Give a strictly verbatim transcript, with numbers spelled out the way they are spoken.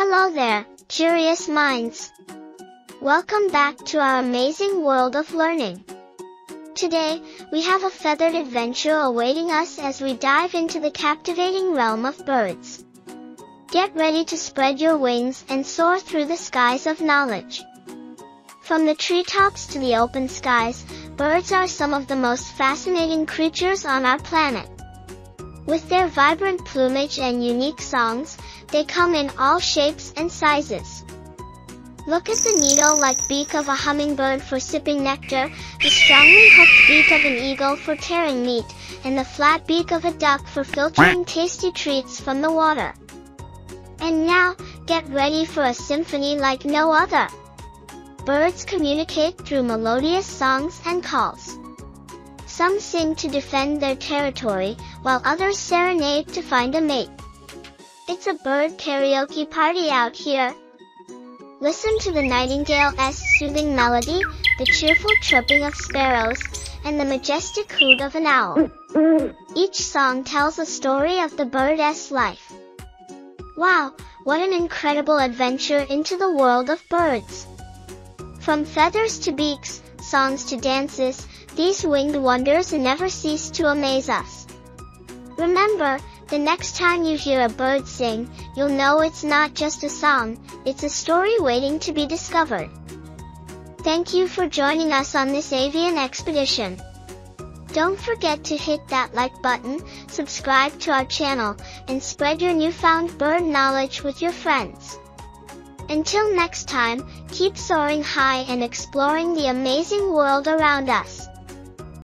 Hello there, curious minds. Welcome back to our amazing world of learning. Today, we have a feathered adventure awaiting us as we dive into the captivating realm of birds. Get ready to spread your wings and soar through the skies of knowledge. From the treetops to the open skies, birds are some of the most fascinating creatures on our planet. With their vibrant plumage and unique songs, they come in all shapes and sizes. Look at the needle-like beak of a hummingbird for sipping nectar, the strongly hooked beak of an eagle for tearing meat, and the flat beak of a duck for filtering tasty treats from the water. And now, get ready for a symphony like no other. Birds communicate through melodious songs and calls. Some sing to defend their territory, while others serenade to find a mate. It's a bird karaoke party out here. Listen to the nightingale's soothing melody, the cheerful chirping of sparrows, and the majestic hoot of an owl. Each song tells a story of the bird's life. Wow, what an incredible adventure into the world of birds! From feathers to beaks, songs to dances, these winged wonders never cease to amaze us. Remember, the next time you hear a bird sing, you'll know it's not just a song, it's a story waiting to be discovered. Thank you for joining us on this avian expedition. Don't forget to hit that like button, subscribe to our channel, and spread your newfound bird knowledge with your friends. Until next time, keep soaring high and exploring the amazing world around us.